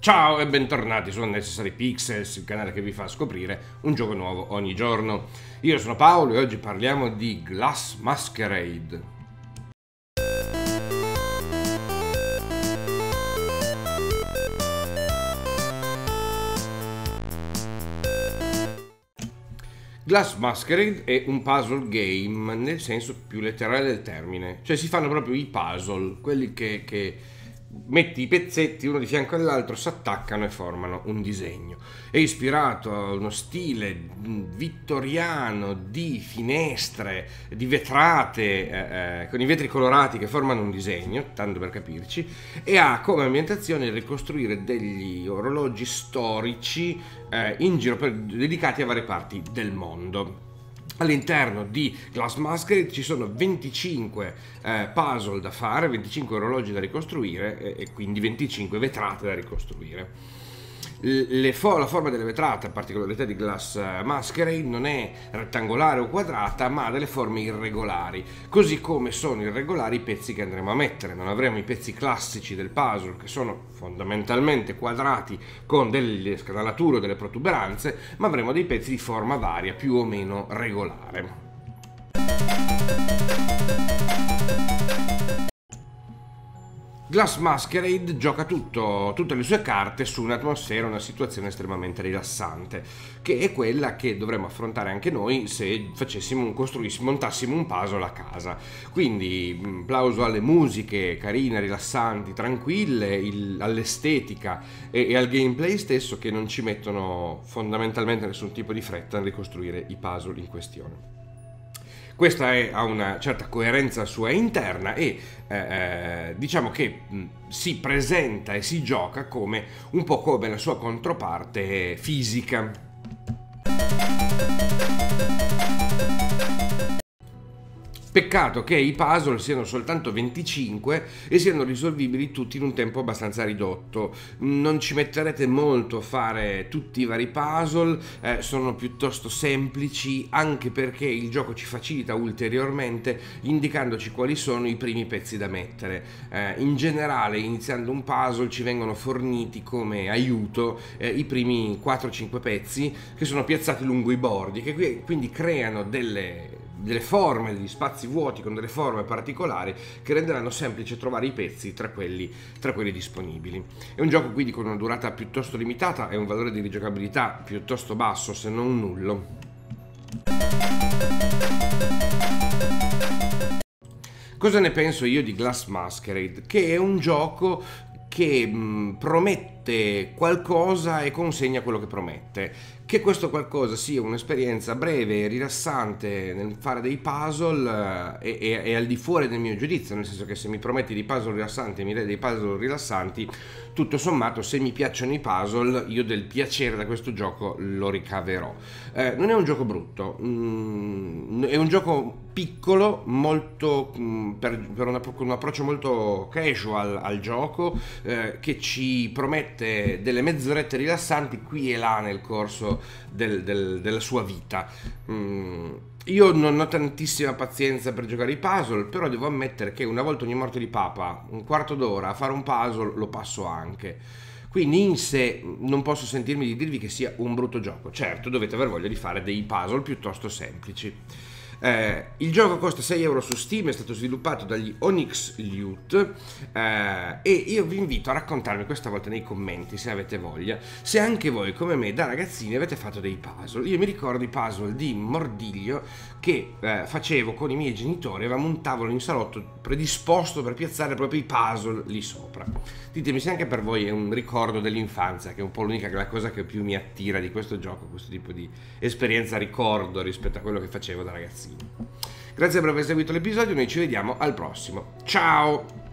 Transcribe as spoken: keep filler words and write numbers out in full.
Ciao e bentornati su Unnecessary Pixels, il canale che vi fa scoprire un gioco nuovo ogni giorno. Io sono Paolo e oggi parliamo di Glass Masquerade. Glass Masquerade è un puzzle game nel senso più letterale del termine, cioè si fanno proprio i puzzle, quelli che... che metti i pezzetti uno di fianco all'altro, si attaccano e formano un disegno. È ispirato a uno stile vittoriano di finestre, di vetrate, eh, con i vetri colorati che formano un disegno, tanto per capirci, e ha come ambientazione il ricostruire degli orologi storici eh, in giro per, dedicati a varie parti del mondo. All'interno di Glass Masquerade ci sono venticinque eh, puzzle da fare, venticinque orologi da ricostruire e, e quindi venticinque vetrate da ricostruire. Le fo la forma delle vetrate, la particolarità di Glass Masquerade, non è rettangolare o quadrata, ma ha delle forme irregolari, così come sono irregolari i pezzi che andremo a mettere. Non avremo i pezzi classici del puzzle, che sono fondamentalmente quadrati con delle scanalature o delle protuberanze, ma avremo dei pezzi di forma varia, più o meno regolare. Glass Masquerade gioca tutto, tutte le sue carte su un'atmosfera, una situazione estremamente rilassante, che è quella che dovremmo affrontare anche noi se facessimo un costruissimo, montassimo un puzzle a casa. Quindi plauso alle musiche carine, rilassanti, tranquille, all'estetica e, e al gameplay stesso, che non ci mettono fondamentalmente nessun tipo di fretta nel ricostruire i puzzle in questione. Questa è, ha una certa coerenza sua interna e eh, diciamo che mh, si presenta e si gioca come un po' come la sua controparte fisica. Peccato che i puzzle siano soltanto venticinque e siano risolvibili tutti in un tempo abbastanza ridotto. Non ci metterete molto a fare tutti i vari puzzle, eh, sono piuttosto semplici, anche perché il gioco ci facilita ulteriormente indicandoci quali sono i primi pezzi da mettere. Eh, in generale, iniziando un puzzle ci vengono forniti come aiuto eh, i primi quattro cinque pezzi, che sono piazzati lungo i bordi, che qui, quindi creano delle... delle forme, degli spazi vuoti con delle forme particolari che renderanno semplice trovare i pezzi tra quelli, tra quelli disponibili. È un gioco quindi con una durata piuttosto limitata e un valore di rigiocabilità piuttosto basso, se non nullo. Cosa ne penso io di Glass Masquerade? Che è un gioco che mh, promette qualcosa e consegna quello che promette. Che questo qualcosa sia un'esperienza breve e rilassante nel fare dei puzzle eh, e, e al di fuori del mio giudizio, nel senso che se mi prometti dei puzzle rilassanti e mi dai dei puzzle rilassanti, tutto sommato, se mi piacciono i puzzle, io del piacere da questo gioco lo ricaverò. Eh, non è un gioco brutto, mm, è un gioco piccolo, molto, mm, per, per una, con un approccio molto casual al gioco, eh, che ci promette delle mezz'orette rilassanti qui e là nel corso Del, del, della sua vita. Mm, io non ho tantissima pazienza per giocare i puzzle, però devo ammettere che una volta ogni morte di papa, un quarto d'ora a fare un puzzle lo passo anche. Quindi in sé non posso sentirmi di dirvi che sia un brutto gioco. Certo, dovete aver voglia di fare dei puzzle piuttosto semplici. Eh, il gioco costa sei euro su Steam, è stato sviluppato dagli Onyx Lute eh, e io vi invito a raccontarmi questa volta nei commenti, se avete voglia, se anche voi come me da ragazzini avete fatto dei puzzle. Io mi ricordo i puzzle di Mordiglio che eh, facevo con i miei genitori. Avevamo un tavolo in salotto predisposto per piazzare proprio i puzzle lì sopra. Ditemi se anche per voi è un ricordo dell'infanzia, che è un po' l'unica cosa che più mi attira di questo gioco, questo tipo di esperienza ricordo rispetto a quello che facevo da ragazzino. Grazie per aver seguito l'episodio, noi ci vediamo al prossimo. Ciao!